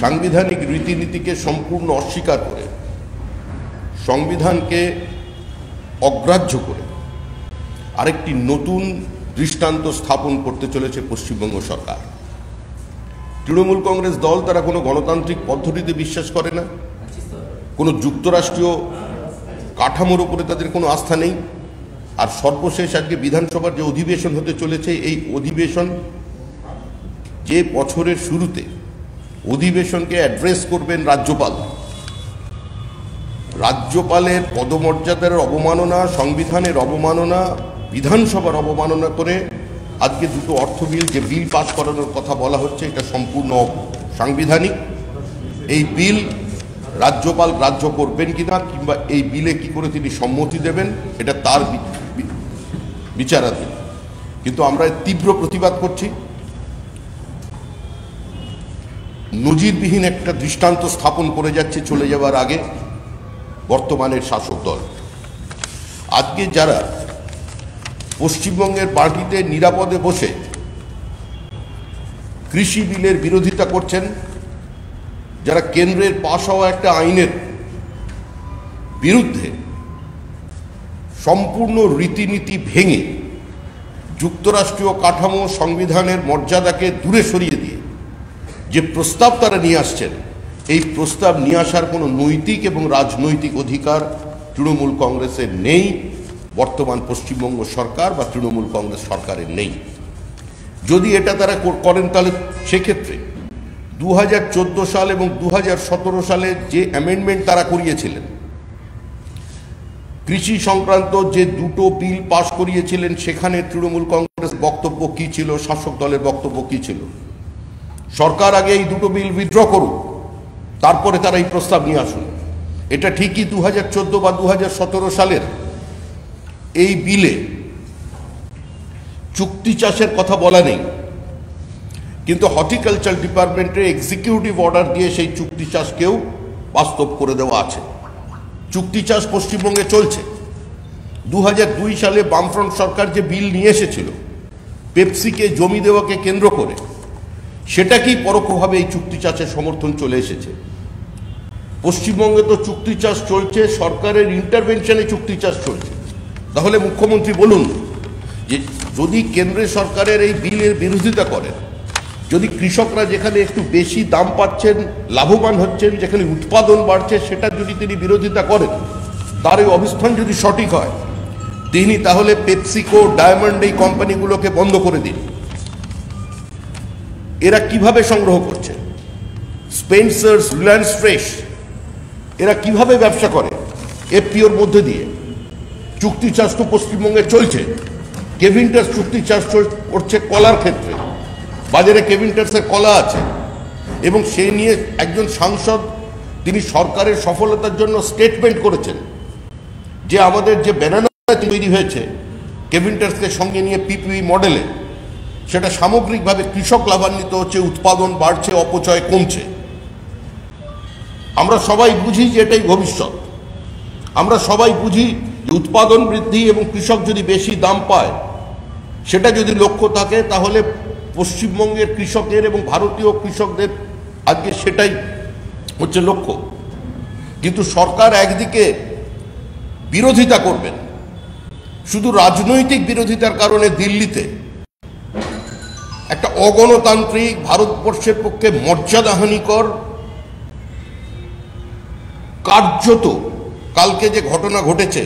सांविधानिक रीतिनीति के सम्पूर्ण अस्वीकार करे संविधान के अग्राह्य करे आरेकटी नतून दृष्टान्त स्थापन करते चलेছে পশ্চিমবঙ্গ सरकार। तृणमूल কংগ্রেস दल তারা কোনো গণতান্ত্রিক পদ্ধতিতে বিশ্বাস করে না, কোনো যুক্তরাষ্ট্রীয় কাঠামোর উপরে তাদের কোনো আস্থা নেই। আর সর্বশেষ আজকে বিধানসভার যে অধিবেশন হতে চলেছে এই অধিবেশন যে বছরের শুরুতে অধিবেশনকে অ্যাড্রেস করবেন राज्यपाल, राज्यपालेर পদমর্যাদার অবমাননা সংবিধানের অবমাননা বিধানসভার অবমাননা করে আজকে দুটো অর্থ বিল যে বিল পাস করানোর কথা বলা হচ্ছে এটা সম্পূর্ণ সাংবিধানিক। এই বিল राज्यपाल গ্রাহ্য করবেন কিনা কিংবা এই বিলে কি করে তিনি সম্মতি দেবেন এটা তার বিচারাধীন, কিন্তু আমরা তীব্র প্রতিবাদ করছি। নজিরবিহীন একটা দৃষ্টান্ত স্থাপন করে যাচ্ছে চলে যাওয়ার আগে বর্তমানের শাসক দল। আজকে যারা পশ্চিমবঙ্গের বাড়িতে নিরাপদে বসে কৃষি বিলের বিরোধিতা করছেন, যারা কেন্দ্রের পাশ হওয়া একটা আইনের বিরুদ্ধে সম্পূর্ণ রীতিনীতি ভেঙে যুক্তরাষ্ট্রীয় কাঠামো সংবিধানের মর্যাদাকে দূরে সরিয়ে দিয়ে যে প্রস্তাব তারা নিয়ে আসছেন এই প্রস্তাব নিয়ে আসার কোনো নৈতিক এবং রাজনৈতিক অধিকার তৃণমূল কংগ্রেসের নেই, বর্তমান পশ্চিমবঙ্গ সরকার বা তৃণমূল কংগ্রেস সরকারের নেই। যদি এটা তারা করেন তাহলে সেক্ষেত্রে 2014 সাল এবং 2017 সালে যে অ্যামেন্ডমেন্ট তারা করিয়েছিলেন কৃষি সংক্রান্ত যে দুটো বিল পাশ করিয়েছিলেন সেখানে তৃণমূল কংগ্রেস বক্তব্য কী ছিল, শাসক দলের বক্তব্য কী ছিল? সরকার আগে এই দুটো বিল উইথড্র করুক তারপরে তারা এই প্রস্তাব নিয়ে আসুন। এটা ঠিকই 2014 বা 2017 সালের এই বিলে চুক্তি চাষের কথা বলা নেই, কিন্তু হর্টিকালচার ডিপার্টমেন্টের এক্সিকিউটিভ অর্ডার দিয়ে সেই চুক্তি চাষকেও বাস্তব করে দেওয়া আছে। চুক্তি চাষ পশ্চিমবঙ্গে চলছে। 2002 সালে বামফ্রন্ট সরকার যে বিল নিয়ে এসেছিল পেপসিকে জমি দেওয়াকে কেন্দ্র করে সেটাকেই পরোক্ষভাবে এই চুক্তি চাষের সমর্থন চলে এসেছে। পশ্চিমবঙ্গে তো চুক্তি চাষ চলছে, সরকারের ইন্টারভেনশনে চুক্তি চাষ চলছে। তাহলে মুখ্যমন্ত্রী বলুন যে যদি কেন্দ্রের সরকারের এই বিলের বিরোধিতা করেন, যদি কৃষকরা যেখানে একটু বেশি দাম পাচ্ছেন লাভবান হচ্ছেন, যেখানে উৎপাদন বাড়ছে সেটা যদি তিনি বিরোধিতা করেন, তার এই অবস্থান যদি সঠিক হয় তিনি তাহলে পেপসিকো ডায়মন্ড এই কোম্পানিগুলোকে বন্ধ করে দিন। এরা কিভাবে সংগ্রহ করছে? স্পেন্সার্স, রিলায়েন্স ফ্রেশ এরা কিভাবে ব্যবসা করে? এফপিওর মধ্যে দিয়ে চুক্তি চাষ তো পশ্চিমবঙ্গে চলছে। কেভিন্টার্স চুক্তি চাষ করছে কলার ক্ষেত্রে, বাজারে কেভিন্টার্সের কলা আছে এবং সে নিয়ে একজন সাংসদ তিনি সরকারের সফলতার জন্য স্টেটমেন্ট করেছেন যে আমাদের যে ব্যানানা তৈরি হয়েছে কেভিন্টার্সকে সঙ্গে নিয়ে পিপিই মডেলে সেটা সামগ্রিকভাবে কৃষক লাভান্বিত হচ্ছে, উৎপাদন বাড়ছে, অপচয় কমছে। আমরা সবাই বুঝি যে এটাই ভবিষ্যৎ। আমরা সবাই বুঝি যে উৎপাদন বৃদ্ধি এবং কৃষক যদি বেশি দাম পায় সেটা যদি লক্ষ্য থাকে তাহলে পশ্চিমবঙ্গের কৃষকদের এবং ভারতীয় কৃষকদের আজকে সেটাই হচ্ছে লক্ষ্য। কিন্তু সরকার একদিকে বিরোধিতা করবেন, শুধু রাজনৈতিক বিরোধিতার কারণে দিল্লিতে একটা অগণতান্ত্রিক ভারতবর্ষের পক্ষে মর্যাদাহানিকর কার্যত কালকে যে ঘটনা ঘটেছে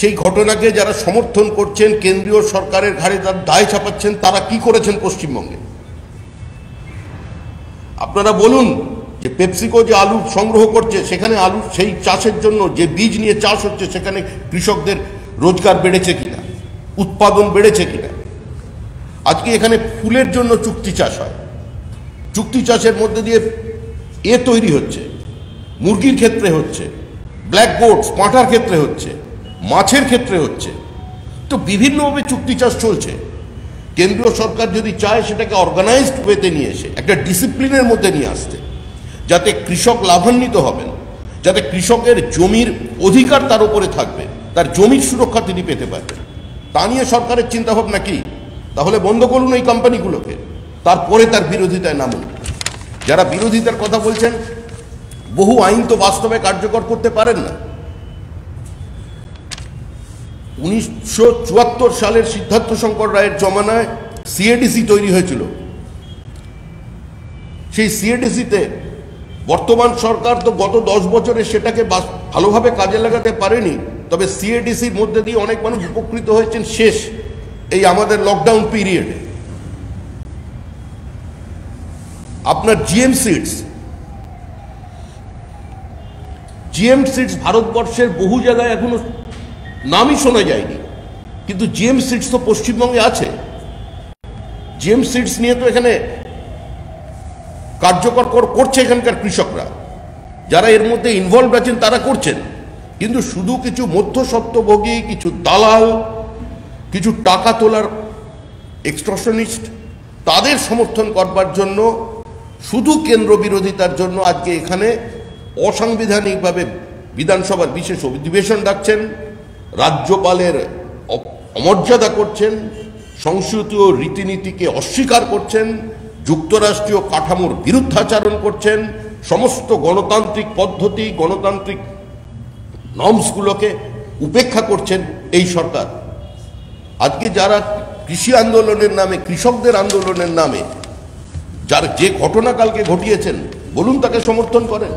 সেই ঘটনাকে যারা সমর্থন করছেন কেন্দ্রীয় সরকারের ঘাড়ে তার দায় চাপাচ্ছেন তারা কি করেছেন পশ্চিমবঙ্গে? আপনারা বলুন যে পেপসিকো যে আলু সংগ্রহ করছে সেখানে আলু সেই চাষের জন্য যে বীজ নিয়ে চাষ হচ্ছে সেখানে কৃষকদের রোজগার বেড়েছে কিনা, উৎপাদন বেড়েছে কিনা? আজকে এখানে ফুলের জন্য চুক্তি চাষ হয়, চুক্তি চাষের মধ্যে দিয়ে এ তৈরি হচ্ছে, মুরগির ক্ষেত্রে হচ্ছে, ব্ল্যাক গোটস পাঁঠার ক্ষেত্রে হচ্ছে, মাছের ক্ষেত্রে হচ্ছে। তো বিভিন্নভাবে চুক্তি চাষ চলছে। কেন্দ্রীয় সরকার যদি চায় সেটাকে অর্গানাইজড ওয়েতে নিয়ে এসে একটা ডিসিপ্লিনের মধ্যে নিয়ে আসতে, যাতে কৃষক লাভান্বিত হবেন, যাতে কৃষকের জমির অধিকার তার উপরে থাকবে, তার জমির সুরক্ষা তিনি পেতে পারবেন, তা নিয়ে সরকারের চিন্তাভাবনা কি? তাহলে বন্ধ করুন এই কোম্পানিগুলোকে, তারপরে তার বিরোধিতায় নামুন। যারা বিরোধিতার কথা বলছেন বহু আইন তো বাস্তবে কার্যকর করতে পারেন না। ১৯৭৪ সালের সিদ্ধার্থ শঙ্কর রায়ের জমানায় সিএডিসি তৈরি হয়েছিল। সেই সিএডিসিতে বর্তমান সরকার তো গত ১০ বছরে সেটাকে ভালোভাবে কাজে লাগাতে পারেনি, তবে সিএডিসির মধ্যে দিয়ে অনেক মানুষ উপকৃত হয়েছেন শেষ এই আমাদের লকডাউন পিরিয়ডে। আপনার জিএম সিটস ভারতবর্ষের বহু জায়গায় এখনো নামই শোনা যায়নি, কিন্তু জিএম সিটস তো পশ্চিমবঙ্গে আছে। জিএম সিটস নিয়ে তো এখানে কার্যকর করছে এখানকার কৃষকরা, যারা এর মধ্যে ইনভলভ আছেন তারা করছেন, কিন্তু শুধু কিছু মধ্যস্বত্বভোগী, কিছু দালাল, কিছু টাকা তোলার এক্সট্রশনিস্ট, তাদের সমর্থন করবার জন্য শুধু কেন্দ্র বিরোধিতার জন্য আজকে এখানে অসাংবিধানিকভাবে বিধানসভার বিশেষ অধিবেশন ডাকছেন, রাজ্যপালের অমর্যাদা করছেন, সংসদীয় রীতিনীতিকে অস্বীকার করছেন, যুক্তরাষ্ট্রীয় কাঠামোর বিরুদ্ধাচারণ করছেন, সমস্ত গণতান্ত্রিক পদ্ধতি, গণতান্ত্রিক নর্মসগুলোকে উপেক্ষা করছেন এই সরকার। আজকে যারা কৃষি আন্দোলনের নামে, কৃষকদের আন্দোলনের নামে যার যে ঘটনা কালকে ঘটিয়েছেন, বলুন তাকে সমর্থন করেন?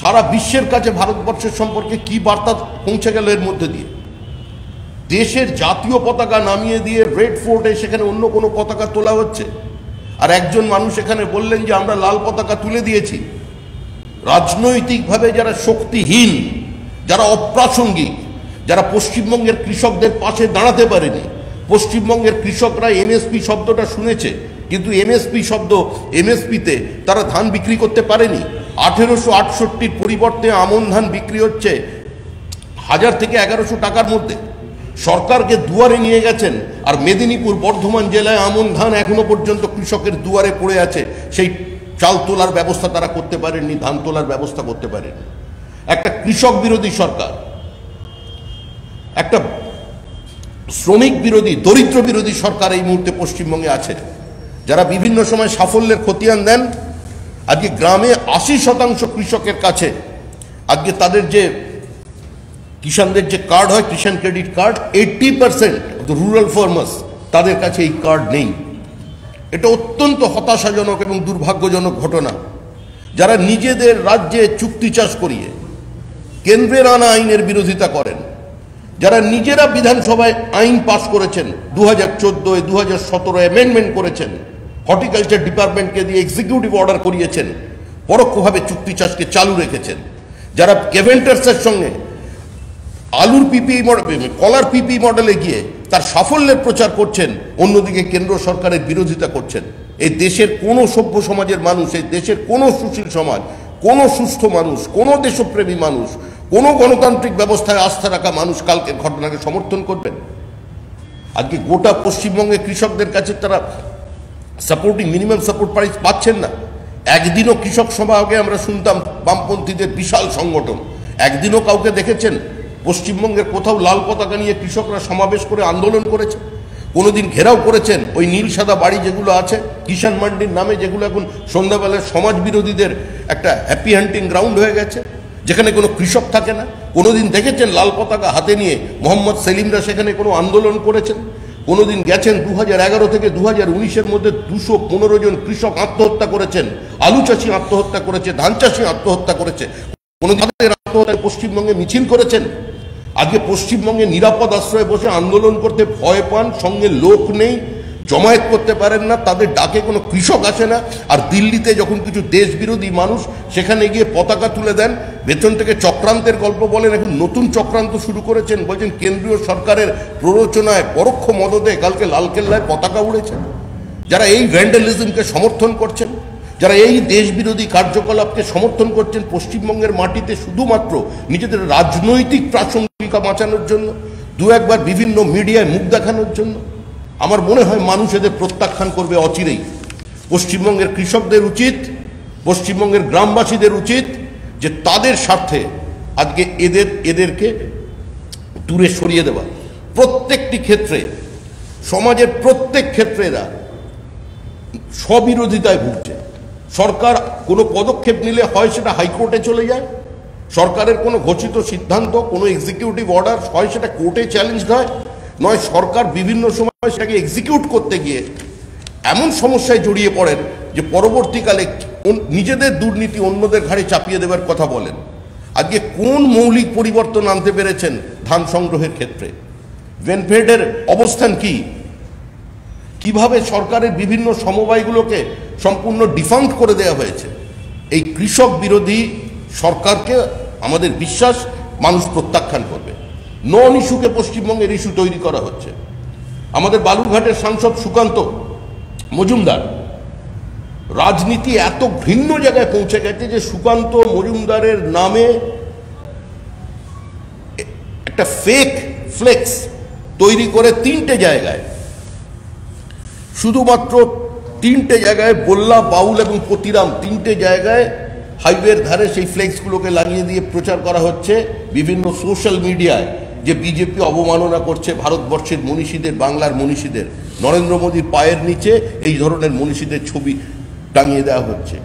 সারা বিশ্বের কাছে ভারতবর্ষের সম্পর্কে কি বার্তা পৌঁছে গেল এর মধ্যে দিয়ে? দেশের জাতীয় পতাকা নামিয়ে দিয়ে রেড ফোর্টে সেখানে অন্য কোনো পতাকা তোলা হচ্ছে, আর একজন মানুষ এখানে বললেন যে আমরা লাল পতাকা তুলে দিয়েছি। রাজনৈতিকভাবে যারা শক্তিহীন, যারা অপ্রাসঙ্গিক, যারা পশ্চিমবঙ্গের কৃষকদের পাশে দাঁড়াতে পারেনি। পশ্চিমবঙ্গের কৃষকরা এমএসপি শব্দটা শুনেছে, কিন্তু এমএসপিতে তারা ধান বিক্রি করতে পারেনি। 1868-র পরিবর্তে আমন ধান বিক্রি হচ্ছে 1000 থেকে 1100 টাকার মধ্যে। সরকারকে দুয়ারে নিয়ে গেছেন, আর মেদিনীপুর বর্ধমান জেলায় আমন ধান এখনো পর্যন্ত কৃষকের দুয়ারে পড়ে আছে। সেই চাল তোলার ব্যবস্থা তারা করতে পারেননি, ধান তোলার ব্যবস্থা করতে পারেননি। একটা কৃষক বিরোধী সরকার, একটা শ্রমিক বিরোধী, দরিদ্র বিরোধী সরকার এই মুহূর্তে পশ্চিমবঙ্গে আছে, যারা বিভিন্ন সময় সাফল্যের খতিয়ান দেন। আজকে গ্রামে 80% কৃষকের কাছে আজকে তাদের যে কিষাণদের যে কার্ড হয়, Kisan credit card, 80% of the rural farmers, তাদের কাছে এই কার্ড নেই। এটা অত্যন্ত হতাশাজনক এবং দুর্ভাগ্যজনক ঘটনা। যারা নিজেদের রাজ্যে চুক্তি চাষ করিয়ে কেন্দ্রের আনা আইনের বিরোধিতা করেন, যারা নিজেরা বিধানসভায় আইন পাস করেছেন 2014-এ, 2017-এ অ্যামেন্ডমেন্ট করেছেন, হর্টিকালচার ডিপার্টমেন্টকে দিয়ে এক্সিকিউটিভ অর্ডার করিয়েছেন, পরোক্ষভাবে চুক্তি চাষকে চালু রেখেছেন, যারা গ্যাভেন্টার্সের সঙ্গে আলুর পিপিই মডেল, কলার পিপিই মডেলে গিয়ে তার সাফল্যের প্রচার করছেন, অন্যদিকে কেন্দ্র সরকারের বিরোধিতা করছেন। এই দেশের কোনো সভ্য সমাজের মানুষ, এই দেশের কোনো সুশীল সমাজ, কোনো সুস্থ মানুষ, কোনো দেশপ্রেমী মানুষ, কোনো গণতান্ত্রিক ব্যবস্থায় আস্থা রাখা মানুষ কালকের ঘটনাকে সমর্থন করবেন? আজকে গোটা পশ্চিমবঙ্গে কৃষকদের কাছে তারা সাপোর্টিং মিনিমাম সাপোর্ট প্রাইস পাচ্ছেন না। একদিনও কৃষক সভা আগে আমরা শুনতাম বামপন্থীদের বিশাল সংগঠন, একদিনও কাউকে দেখেছেন পশ্চিমবঙ্গের কোথাও লাল পতাকা নিয়ে কৃষকরা সমাবেশ করে আন্দোলন করেছে? কোনোদিন ঘেরাও করেছেন ওই নীল সাদা বাড়ি যেগুলো আছে কিষাণ মান্ডির নামে, যেগুলো এখন সন্ধ্যাবেলায় সমাজ বিরোধীদের একটা হ্যাপি হান্টিং গ্রাউন্ড হয়ে গেছে, যেখানে কোনো কৃষক থাকে না? কোনোদিন দেখেছেন লাল পতাকা হাতে নিয়ে মোহাম্মদ সেলিমরা সেখানে কোনো আন্দোলন করেছেন? কোনোদিন গেছেন? 2011 থেকে 2019-এর মধ্যে 215 জন কৃষক আত্মহত্যা করেছেন, আলু চাষি আত্মহত্যা করেছে, ধান চাষি আত্মহত্যা করেছে। কোনোদিন আত্মহত্যায় পশ্চিমবঙ্গে মিছিল করেছেন? আজকে পশ্চিমবঙ্গে নিরাপদ আশ্রয়ে বসে আন্দোলন করতে ভয় পান, সঙ্গে লোক নেই, জমায়েত করতে পারেন না, তাদের ডাকে কোনো কৃষক আসে না। আর দিল্লিতে যখন কিছু দেশ বিরোধী মানুষ সেখানে গিয়ে পতাকা তুলে দেন, বেতন থেকে চক্রান্তের গল্প বলেন, এখন নতুন চক্রান্ত শুরু করেছেন, বলছেন কেন্দ্রীয় সরকারের প্ররোচনায়, পরোক্ষ মদতে কালকে লালকেল্লায় পতাকা উড়েছে। যারা এই ভ্যান্ডালিজমকে সমর্থন করছেন, যারা এই দেশ বিরোধী কার্যকলাপকে সমর্থন করছেন, পশ্চিমবঙ্গের মাটিতে শুধুমাত্র নিজেদের রাজনৈতিক প্রাসঙ্গিকতা বাঁচানোর জন্য, দু একবার বিভিন্ন মিডিয়ায় মুখ দেখানোর জন্য, আমার মনে হয় মানুষ এদের প্রত্যাখ্যান করবে অচিরেই। পশ্চিমবঙ্গের কৃষকদের উচিত, পশ্চিমবঙ্গের গ্রামবাসীদের উচিত যে তাদের স্বার্থে আজকে এদেরকে দূরে সরিয়ে দেওয়া। প্রত্যেকটি ক্ষেত্রে, সমাজের প্রত্যেক ক্ষেত্রে এরা স্ববিরোধিতায় ভুগছে। सरकार कोनो पदक्षेप निले हय सेटा हाईकोर्टे चले जाए, सरकारेर कोनो घोषित सिद्धांत कोनो एक्सिक्यूटिव अर्डार हय सेटा कोर्टे चैलेंज हय, नय सरकार विभिन्न समय सेटाके एक्सिक्यूट करते गिये एमन समस्याय जड़िये पड़ेन जे परवर्तीकाले निजेदेर दुर्नीति अन्यदेर घाड़े चापिये देवार कथा बोलेन। आज के कोन मौलिक परिवर्तन आनते पेरेछेन धान संग्रहेर क्षेत्रे? वेनफेडेर अवस्थान की, किभाबे सरकारेर विभिन्न समवायगुलोके सम्पूर्ण डिफाउंड करे देया हयेछे। एई कृषक बिरोधी सरकारके आमादेर विश्वास मानुष प्रत्याख्यान करबे। नन इस्युके पश्चिमबंगेर इस्यु तैरि करा हच्छे। आमादेर बालुरघाटेर सांसद सुकान्त मजुमदार राजनीति एत भिन्न जगह पहुंचे गए। सुकान्त मजुमदार नामे एक फेक फ्लेक्स तैरी करे तीनटे जगह, शुधुमात्र तीनटे जगह बोल्ला बाउल और पतिराम तीनटे जगह हाईवेर धारे से फ्लेक्सगुलो के लागिए दिए प्रचार करा हच्छे विभिन्न सोशल मीडिया जे बीजेपी अवमानना करछे भारतवर्षेर मनीषीदेर, बांगलार मनीषीदेर, नरेंद्र मोदी पायेर नीचे एई धरनेर मनीषीदेर छवि टांगिए देওয়া হচ্ছে।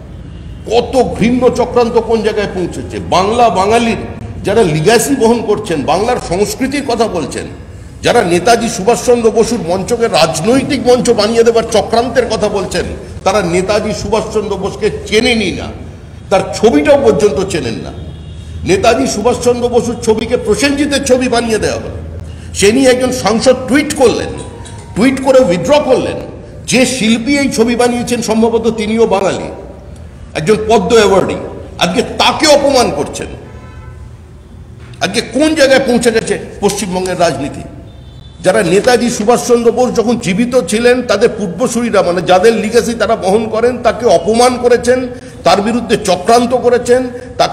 কত ঘৃণ্য চক্রান্ত কোন জায়গায় পৌঁছেছে। বাংলা বাঙালির যারা লিগ্যাসি বহন করছেন, বাংলার সংস্কৃতির কথা বলছেন, যারা নেতাজি সুভাষচন্দ্র বসুর মঞ্চকে রাজনৈতিক মঞ্চ বানিয়ে দেওয়ার চক্রান্তের কথা বলছেন, তারা নেতাজি সুভাষচন্দ্র বোসকে চেনেনই না, তার ছবিটাও পর্যন্ত চেনেন না। নেতাজি সুভাষচন্দ্র বসুর ছবিকে প্রসেনজিতের ছবি বানিয়ে দেওয়া হলো। সে নিয়ে একজন সাংসদ টুইট করলেন, টুইট করে উইথড্র করলেন। যে শিল্পী এই ছবি বানিয়েছেন সম্ভবত তিনিও বাঙালি, একজন পদ্ম অ্যাওয়ার্ডি, আজকে তাকে অপমান করছেন। আজকে কোন জায়গায় পৌঁছে গেছে পশ্চিমবঙ্গের রাজনীতি? যারা নেতাজি সুভাষচন্দ্র বোস যখন জীবিত ছিলেন তাদের পূর্বসূরীরা, মানে যাদের লিগ্যাসি তারা বহন করেন, তাকে অপমান করেছেন, তার বিরুদ্ধে চক্রান্ত করেছেন, তার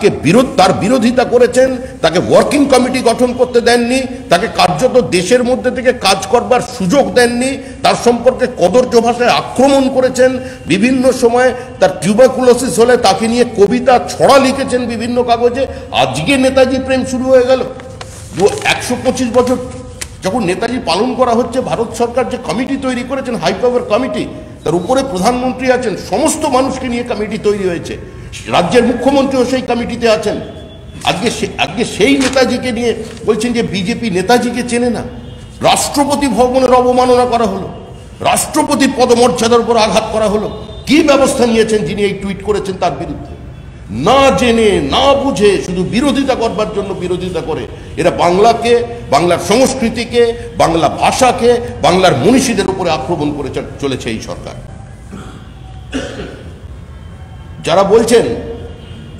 বিরোধিতা করেছেন, তাকে ওয়ার্কিং কমিটি গঠন করতে দেননি, তাকে কার্যত দেশের মধ্যে থেকে কাজ করবার সুযোগ দেননি, তার সম্পর্কে কদর্য ভাষায় আক্রমণ করেছেন, বিভিন্ন সময় তার টিউবারকুলোসিস হলে তাকে নিয়ে কবিতা ছড়া লিখেছেন বিভিন্ন কাগজে। আজকে নেতাজি প্রেম শুরু হয়ে গেল। ১২৫ বছর যখন নেতাজি পালন করা হচ্ছে, ভারত সরকার যে কমিটি তৈরি করেছেন হাই পাওয়ার কমিটি, তার উপরে প্রধানমন্ত্রী আছেন, সমস্ত মানুষকে নিয়ে কমিটি তৈরি হয়েছে, রাজ্যের মুখ্যমন্ত্রীও সেই কমিটিতে আছেন। আজকে সেই নেতাজিকে নিয়ে বলছেন যে বিজেপি নেতাজিকে চেনে না। রাষ্ট্রপতি ভবনের অবমাননা করা হলো, রাষ্ট্রপতি পদমর্যাদার উপর আঘাত করা হলো। কি ব্যবস্থা নিয়েছেন যিনি এই টুইট করেছেন তার বিরুদ্ধে? না জেনে না বুঝে শুধু বিরোধিতা করবার জন্য বিরোধিতা করে এরা বাংলাকে, বাংলার সংস্কৃতিকে, বাংলা ভাষাকে, বাংলার মনীষীদের উপরে আক্রমণ করে চলেছে এই সরকার। যারা বলছেন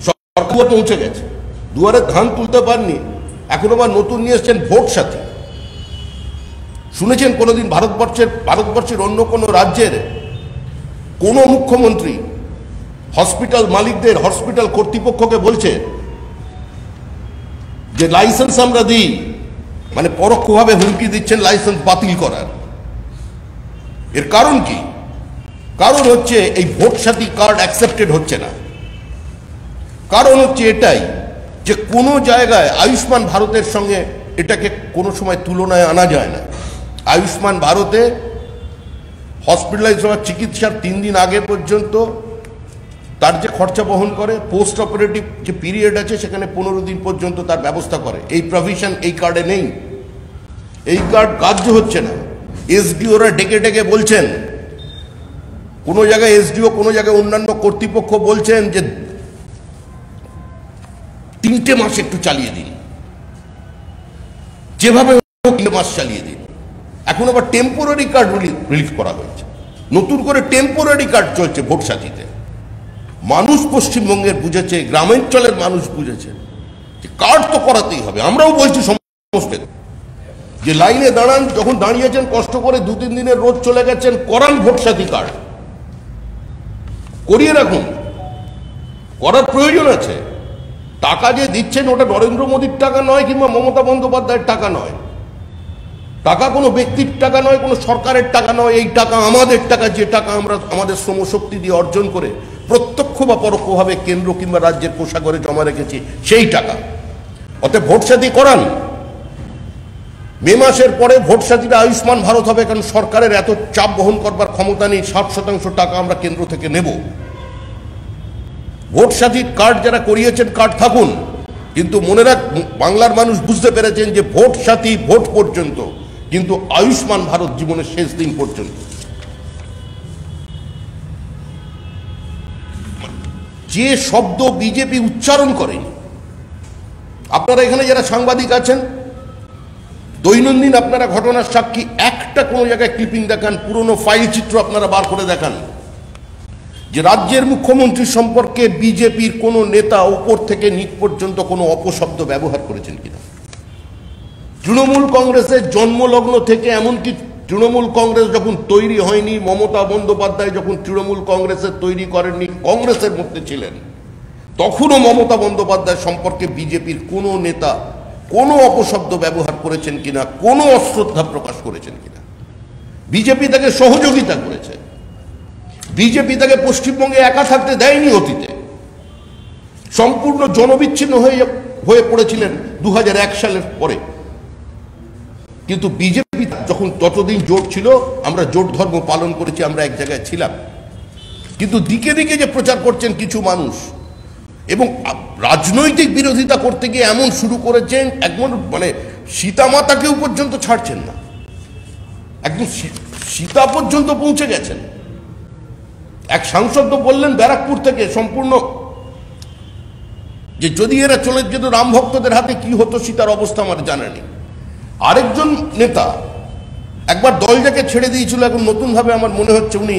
সরকার পৌঁছে গেছে, দুয়ারে ধান তুলতে পারেননি, এখন আবার নতুন নিয়ে এসছেন ভোট সাথী। শুনেছেন কোনোদিন ভারতবর্ষের অন্য কোনো রাজ্যের কোনো মুখ্যমন্ত্রী হসপিটাল মালিকদের, হসপিটাল কর্তৃপক্ষকে বলছে যে লাইসেন্স আমরা দিই, মানে পরোক্ষভাবে হুমকি দিচ্ছেন লাইসেন্স বাতিল করার। এর কারণ কি? কারণ হচ্ছে এই ভোট সাথী কার্ড অ্যাকসেপ্টেড হচ্ছে না। কারণ হচ্ছে এটাই যে কোনো জায়গায় আয়ুষ্মান ভারতের সঙ্গে এটাকে কোনো সময় তুলনায় আনা যায় না। আয়ুষ্মান ভারতে হসপিটালাইজ হওয়ার চিকিৎসার 3 দিন আগে পর্যন্ত তার যে খরচা বহন করে, পোস্ট অপারেটিভ যে পিরিয়ড আছে সেখানে 15 দিন পর্যন্ত তার ব্যবস্থা করে। এই প্রভিশন এই কার্ডে নেই, এই কার্ড কার্য হচ্ছে না। এসডিওরা ডেকে ডেকে বলছেন, কোনো জায়গায় এসডিও, কোনো জায়গায় অন্যান্য কর্তৃপক্ষ বলছেন যে 3টে মাস একটু চালিয়ে দিন, যেভাবে 3 মাস চালিয়ে দিন। এখন আবার টেম্পোরারি কার্ড রিলিফ করা হয়েছে, নতুন করে টেম্পোরারি কার্ড চলছে ভোট সাথীতে। মানুষ পশ্চিমবঙ্গের বুঝেছে, গ্রামাঞ্চলের মানুষ বুঝেছে যে কার্ড তো করাতেই হবে। আমরাও বলছি সমস্ত যে লাইনে দাঁড়ান, যখন দাঁড়িয়েছেন কষ্ট করে 2-3 দিনের রোজ চলে গেছেন, করান ভোট সাথী কার্ড, করিয়ে রাখুন, করার প্রয়োজন আছে। টাকা যে দিচ্ছেন ওটা নরেন্দ্র মোদীর টাকা নয় কিংবা মমতা বন্দ্যোপাধ্যায়ের টাকা নয়, টাকা কোনো ব্যক্তির টাকা নয়, কোনো সরকারের টাকা নয়, এই টাকা আমাদের টাকা, যে টাকা আমরা আমাদের শ্রমশক্তি দিয়ে অর্জন করে প্রত্যক্ষ বা পরোক্ষভাবে কেন্দ্র কিংবা রাজ্যের কোষাগারে জমা রেখেছি সেই টাকা। অতএব ভোট সাথী করান। মে মাসের পরে ভোট সাথীরা আয়ুষ্মান ভারত হবে, কারণ সরকারের এত চাপ বহন করবার ক্ষমতা নেই। 60% টাকা আমরা কেন্দ্র থেকে নেব। ভোট সাথী কার্ড যারা করিয়েছেন কার্ড থাকুন, কিন্তু মনে রাখ বাংলার মানুষ বুঝতে পেরেছেন যে ভোট সাথী ভোট পর্যন্ত, কিন্তু আয়ুষ্মান ভারত জীবনের শেষ দিন পর্যন্ত। যে শব্দ বিজেপি উচ্চারণ করেনি, আপনারা এখানে যারা সাংবাদিক আছেন দৈনন্দিন আপনারা ঘটনার সাক্ষী, একটা কোনো জায়গায় ক্লিপিং দেখান, পুরনো ফাইল চিত্র আপনারা বার করে দেখান যে রাজ্যের মুখ্যমন্ত্রী সম্পর্কে বিজেপির কোনো নেতা উপর থেকে নিচ পর্যন্ত কোনো অপশব্দ ব্যবহার করেছেন কিনা। তৃণমূল কংগ্রেসের জন্মলগ্ন থেকে, এমনকি তৃণমূল কংগ্রেস যখন তৈরি হয়নি, মমতা বন্দ্যোপাধ্যায় যখন তৃণমূল কংগ্রেসের তৈরি করেননি, কংগ্রেসের মধ্যে ছিলেন, তখনও মমতা বন্দ্যোপাধ্যায় সম্পর্কে বিজেপির কোনো নেতা কোনো অপশব্দ ব্যবহার করেছেন কিনা, কোনো অশ্রদ্ধা প্রকাশ করেছেন কিনা। বিজেপি তাকে সহযোগিতা করেছে, বিজেপি তাকে পশ্চিমবঙ্গে একা থাকতে দেয়নি। অতীতে সম্পূর্ণ জনবিচ্ছিন্ন হয়ে পড়েছিলেন 2001 সালের পরে, কিন্তু বিজেপি যখন ততদিন জোট ছিল, আমরা জোট ধর্ম পালন করেছি, আমরা এক জায়গায় ছিলাম। কিন্তু দিকে দিকে যে প্রচার করছেন কিছু মানুষ এবং রাজনৈতিক বিরোধিতা করতে গিয়ে এমন শুরু করেছেন, একদম মানে সীতামাতাকেও পর্যন্ত ছাড়ছেন না, একদম সীতা পর্যন্ত পৌঁছে গেছেন। এক সাংসদ তো বললেন ব্যারাকপুর থেকে সম্পূর্ণ যে যদি এরা চলে যেত রাম ভক্তদের হাতে কি হতো সীতার অবস্থা আমার জানা নেই। আরেকজন নেতা একবার দলটাকে ছেড়ে দিয়েছিল, এখন নতুনভাবে আমার মনে হচ্ছে উনি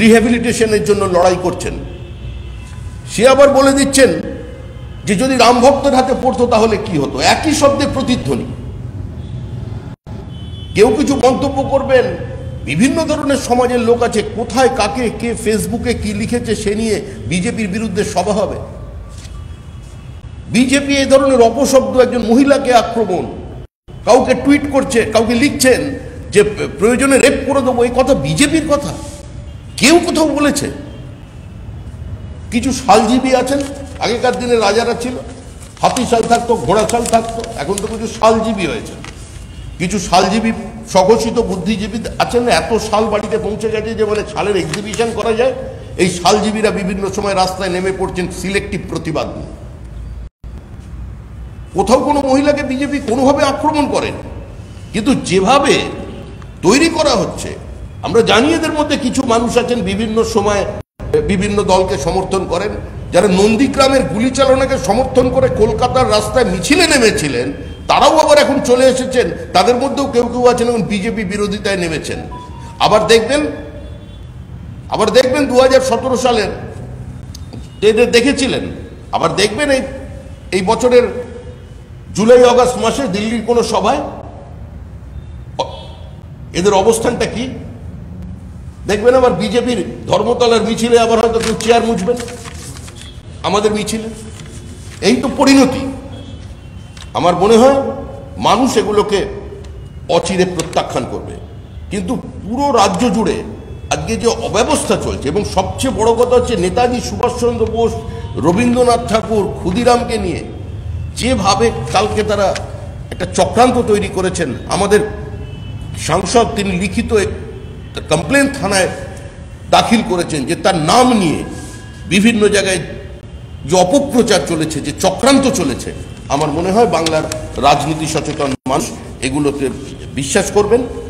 রিহ্যাবিলিটেশনের জন্য লড়াই করছেন। সে আবার বলে দিচ্ছেন যে যদি রাম ভক্তের হাতে পড়তো তাহলে কি হতো, একই শব্দের প্রতিধ্বনি। কেউ কিছু মন্তব্য করবেন, বিভিন্ন ধরনের সমাজের লোক আছে, কোথায় কাকে কে ফেসবুকে কি লিখেছে সে নিয়ে বিজেপির বিরুদ্ধে সভা হবে। বিজেপি এই ধরনের অপশব্দ, একজন মহিলাকে আক্রমণ, কাউকে টুইট করছে, কাউকে লিখছেন যে প্রয়োজনে রেপ করে দেবো, এই কথা বিজেপির কথা কেউ কোথাও বলেছে? কিছু শালজীবী আছেন, আগেকার দিনে রাজারা ছিল, হাতি শাল থাকতো, ঘোড়া শাল থাকতো, এখন তো কিছু শালজীবী হয়েছে। কিছু শালজীবী স্বঘোষিত বুদ্ধিজীবী আছেন, এত শাল বাড়িতে পৌঁছে গেছে যে মানে শালের এক্সিবিশন করা যায়। এই শালজীবীরা বিভিন্ন সময় রাস্তায় নেমে পড়ছেন সিলেক্টিভ প্রতিবাদ নিয়ে। কোথাও কোনো মহিলাকে বিজেপি কোনোভাবে আক্রমণ করেন, কিন্তু যেভাবে তৈরি করা হচ্ছে, আমরা জানি এদের মধ্যে কিছু মানুষ আছেন বিভিন্ন সময় বিভিন্ন দলকে সমর্থন করেন, যারা নন্দীগ্রামের গুলি চালনাকে সমর্থন করে কলকাতার রাস্তায় মিছিলে নেমেছিলেন, তারাও আবার এখন চলে এসেছেন। তাদের মধ্যেও কেউ কেউ আছেন এখন বিজেপি বিরোধিতায় নেমেছেন। আবার দেখবেন 2017 সালের দেখেছিলেন, আবার দেখবেন এই বছরের জুলাই অগাস্ট মাসে দিল্লির কোনো সভায় এদের অবস্থানটা কি দেখবেন। আবার বিজেপির ধর্মতলার মিছিলে আবার হয়তো কেউ চেয়ার মুছবেন আমাদের মিছিলে। এই তো পরিণতি। আমার মনে হয় মানুষ এগুলোকে অচিরে প্রত্যাখ্যান করবে। কিন্তু পুরো রাজ্য জুড়ে আজকে যে অব্যবস্থা চলছে, এবং সবচেয়ে বড় কথা হচ্ছে নেতাজি সুভাষচন্দ্র বোস, রবীন্দ্রনাথ ঠাকুর, ক্ষুদিরামকে নিয়ে যেভাবে কালকে তারা একটা চক্রান্ত তৈরি করেছেন। আমাদের সাংসদ তিনি লিখিত কমপ্লেন থানায় দাখিল করেছেন যে তার নাম নিয়ে বিভিন্ন জায়গায় যে অপপ্রচার চলেছে, যে চক্রান্ত চলেছে, আমার মনে হয় বাংলার রাজনীতি সচেতন মানুষ এগুলোকে বিশ্বাস করবেন।